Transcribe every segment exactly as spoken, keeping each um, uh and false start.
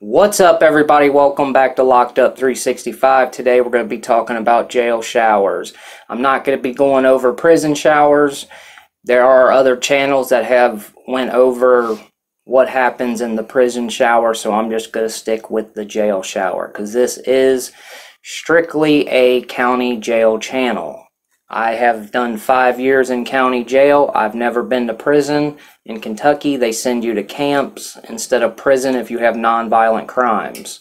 What's up, everybody? Welcome back to Locked Up three sixty-five. Today we're going to be talking about jail showers. I'm not going to be going over prison showers. There are other channels that have went over what happens in the prison shower, so I'm just going to stick with the jail shower because this is strictly a county jail channel. I have done five years in county jail. I've never been to prison. In Kentucky, they send you to camps instead of prison if you have nonviolent crimes.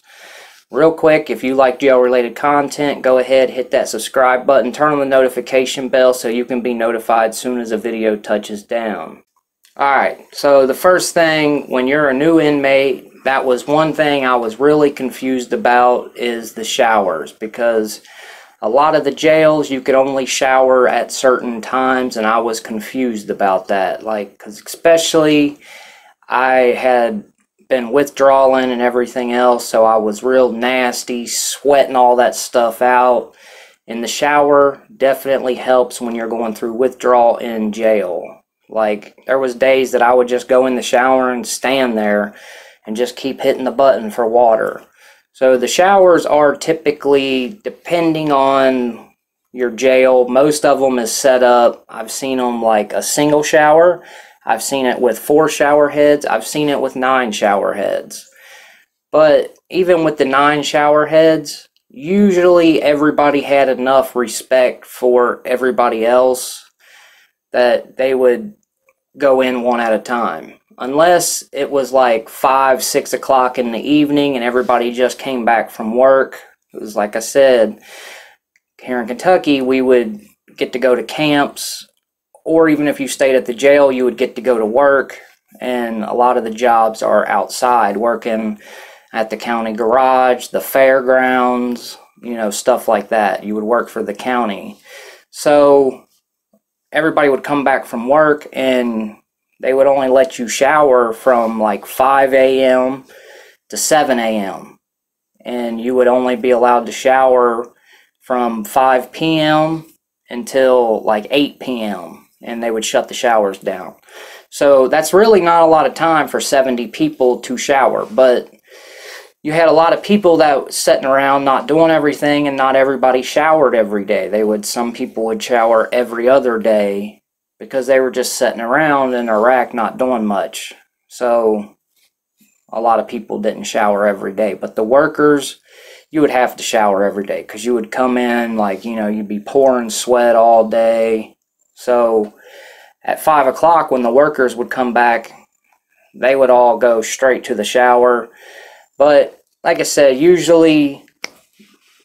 Real quick, if you like jail-related content, go ahead, hit that subscribe button, turn on the notification bell so you can be notified soon as a video touches down. Alright, so the first thing, when you're a new inmate, that was one thing I was really confused about is the showers, because a lot of the jails, you could only shower at certain times, and I was confused about that. Like, because especially I had been withdrawing and everything else, so I was real nasty, sweating all that stuff out. And the shower definitely helps when you're going through withdrawal in jail. Like, there was days that I would just go in the shower and stand there and just keep hitting the button for water. So the showers are typically, depending on your jail, most of them is set up. I've seen them like a single shower. I've seen it with four shower heads. I've seen it with nine shower heads. But even with the nine shower heads, usually everybody had enough respect for everybody else that they would go in one at a time. Unless it was like five, six o'clock in the evening and everybody just came back from work. It was like I said, here in Kentucky, we would get to go to camps, or even if you stayed at the jail, you would get to go to work. And a lot of the jobs are outside, working at the county garage, the fairgrounds, you know, stuff like that. You would work for the county. So everybody would come back from work, and they would only let you shower from like five A M to seven A M and you would only be allowed to shower from five P M until like eight P M and they would shut the showers down. So that's really not a lot of time for seventy people to shower, but you had a lot of people that were sitting around not doing everything, and not everybody showered every day. They would, some people would shower every other day, because they were just sitting around in a rack not doing much. So a lot of people didn't shower every day. But the workers, you would have to shower every day, because you would come in like, you know, you'd be pouring sweat all day. So at five o'clock when the workers would come back, they would all go straight to the shower. But like I said, usually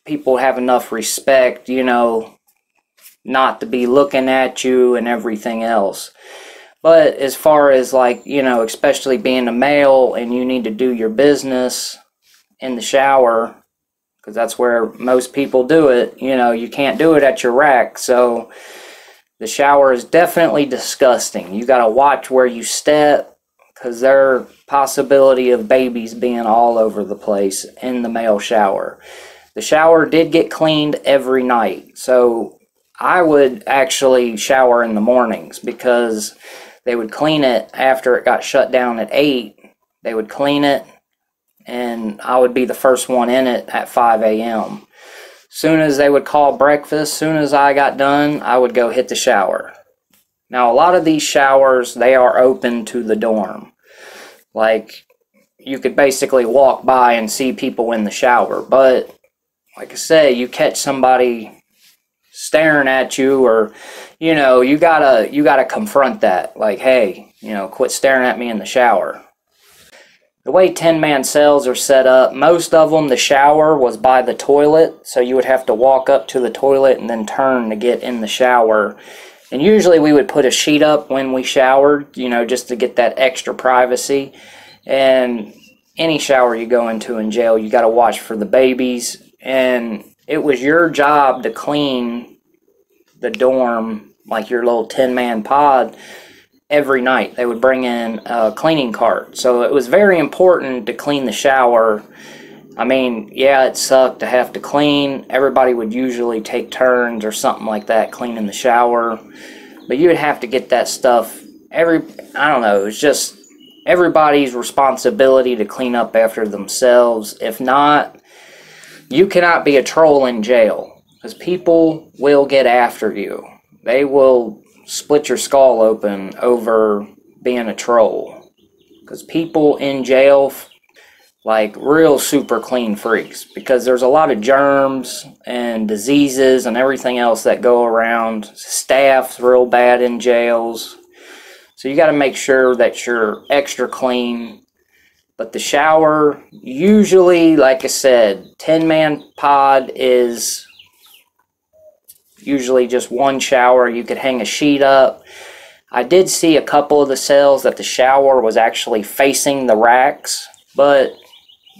people have enough respect, you know, not to be looking at you and everything else. But as far as like, you know, especially being a male and you need to do your business in the shower, because that's where most people do it, you know, you can't do it at your rack. So the shower is definitely disgusting. You got to watch where you step, because there are possibility of babies being all over the place in the male shower. The shower did get cleaned every night, so I would actually shower in the mornings, because they would clean it after it got shut down at eight. They would clean it, and I would be the first one in it at five A M Soon as they would call breakfast, soon as I got done, I would go hit the shower. Now, a lot of these showers, they are open to the dorm. Like, you could basically walk by and see people in the shower, but like I say, you catch somebody staring at you, or you know, you gotta you gotta confront that, like, hey, you know, quit staring at me in the shower. The way ten man cells are set up, most of them, the shower was by the toilet, so you would have to walk up to the toilet and then turn to get in the shower. And usually we would put a sheet up when we showered, you know, just to get that extra privacy. And any shower you go into in jail, you gotta watch for the babies, and it was your job to clean the dorm, like your little ten man pod, every night. They would bring in a cleaning cart. So it was very important to clean the shower. I mean, yeah, it sucked to have to clean. Everybody would usually take turns or something like that cleaning the shower. But you would have to get that stuff every, I don't know, it was just everybody's responsibility to clean up after themselves. If not, you cannot be a troll in jail, because people will get after you. They will split your skull open over being a troll, because people in jail, like real super clean freaks, because there's a lot of germs and diseases and everything else that go around. Staff's real bad in jails. So you got to make sure that you're extra clean. But the shower, usually, like I said, ten-man pod is usually just one shower. You could hang a sheet up. I did see a couple of the cells that the shower was actually facing the racks, but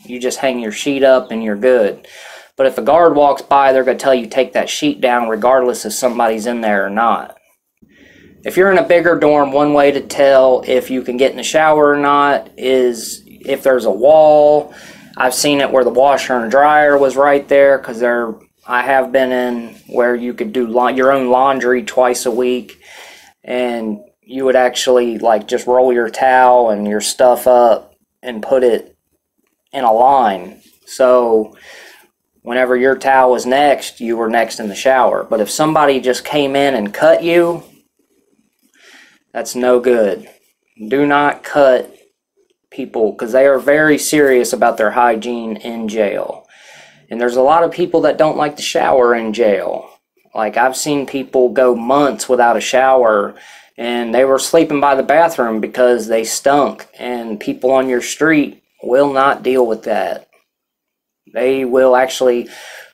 you just hang your sheet up and you're good. But if a guard walks by, they're going to tell you take that sheet down regardless if somebody's in there or not. If you're in a bigger dorm, one way to tell if you can get in the shower or not is if there's a wall. I've seen it where the washer and dryer was right there, because there I have been in where you could do la your own laundry twice a week, and you would actually like just roll your towel and your stuff up and put it in a line. So whenever your towel was next, you were next in the shower. But if somebody just came in and cut you, that's no good. Do not cut people, because they are very serious about their hygiene in jail. And there's a lot of people that don't like to shower in jail. Like, I've seen people go months without a shower, and they were sleeping by the bathroom because they stunk. And people on your street will not deal with that. They will actually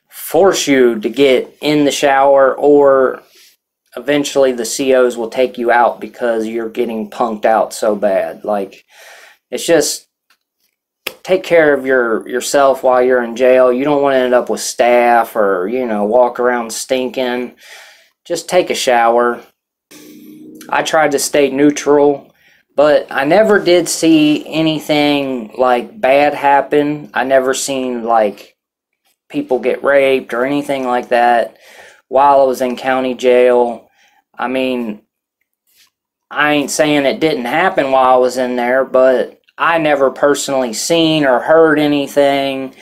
force you to get in the shower, or eventually the C Os will take you out because you're getting punked out so bad. Like, it's just take care of your yourself while you're in jail. You don't want to end up with staff or, you know, walk around stinking. Just take a shower. I tried to stay neutral, but I never did see anything like bad happen. I never seen like people get raped or anything like that while I was in county jail. I mean, I ain't saying it didn't happen while I was in there, but I never personally seen or heard anything.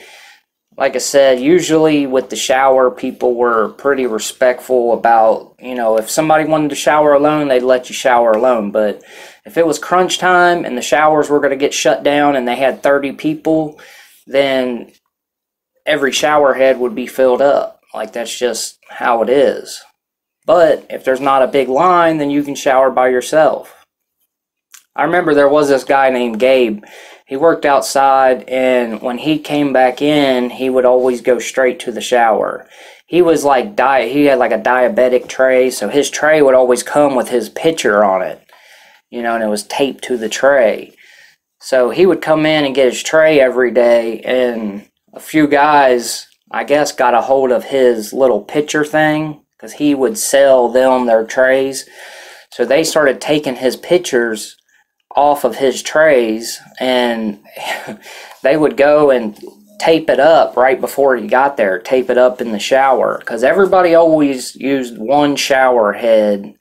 Like I said, usually with the shower, people were pretty respectful about, you know, if somebody wanted to shower alone, they'd let you shower alone. But if it was crunch time and the showers were going to get shut down and they had thirty people, then every shower head would be filled up. Like, that's just how it is. But if there's not a big line, then you can shower by yourself. I remember there was this guy named Gabe. He worked outside, and when he came back in, he would always go straight to the shower. He was like diet. He had like a diabetic tray, so his tray would always come with his picture on it, you know, and it was taped to the tray. So he would come in and get his tray every day, and a few guys, I guess, got a hold of his little picture thing, because he would sell them their trays. So they started taking his pictures off of his trays, and they would go and tape it up right before he got there, tape it up in the shower, because everybody always used one shower head.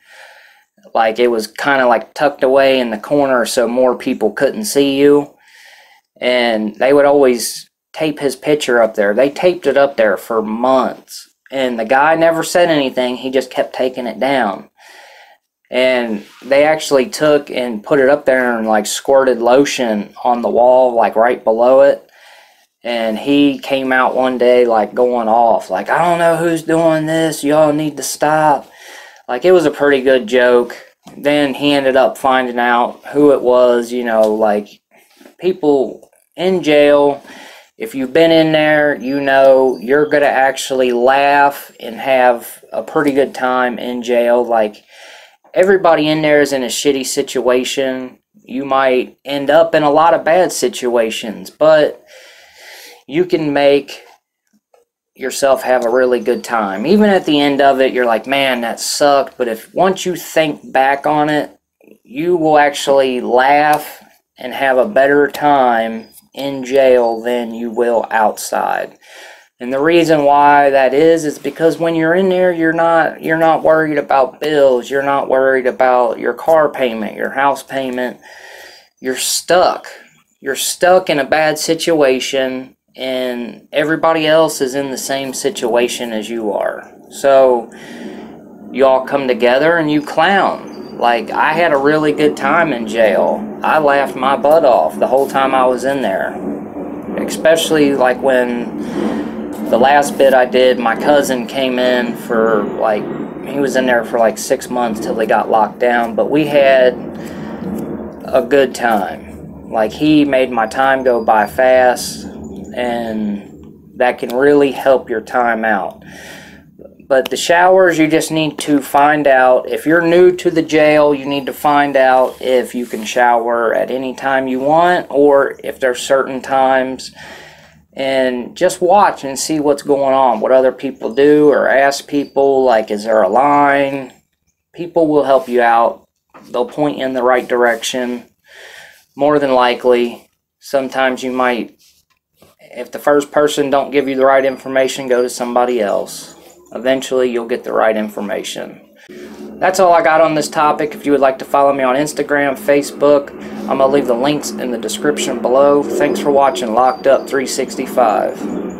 Like, it was kind of like tucked away in the corner so more people couldn't see you, and they would always tape his picture up there. They taped it up there for months. And the guy never said anything. He just kept taking it down. And they actually took and put it up there and like squirted lotion on the wall, like right below it. And he came out one day like going off, like, I don't know who's doing this. Y'all need to stop. Like, it was a pretty good joke. Then he ended up finding out who it was, you know, like people in jail. If you've been in there, you know you're going to actually laugh and have a pretty good time in jail. Like, everybody in there is in a shitty situation. You might end up in a lot of bad situations, but you can make yourself have a really good time. Even at the end of it, you're like, man, that sucked. But if once you think back on it, you will actually laugh and have a better time in jail than you will outside. And the reason why that is is because when you're in there, you're not you're not worried about bills, you're not worried about your car payment, your house payment. you're stuck. You're stuck in a bad situation, and everybody else is in the same situation as you are. So you all come together and you clown. Like, I had a really good time in jail. I laughed my butt off the whole time I was in there. Especially like when the last bit I did, my cousin came in for like, he was in there for like six months till they got locked down, but we had a good time. Like, he made my time go by fast, and that can really help your time out. But the showers, you just need to find out. If you're new to the jail, you need to find out if you can shower at any time you want, or if there's certain times. And just watch and see what's going on, what other people do, or ask people, like, is there a line? People will help you out. They'll point you in the right direction, more than likely. Sometimes you might, if the first person don't give you the right information, go to somebody else. Eventually, you'll get the right information. That's all I got on this topic. If you would like to follow me on Instagram, Facebook, I'm going to leave the links in the description below. Thanks for watching Locked Up three sixty-five.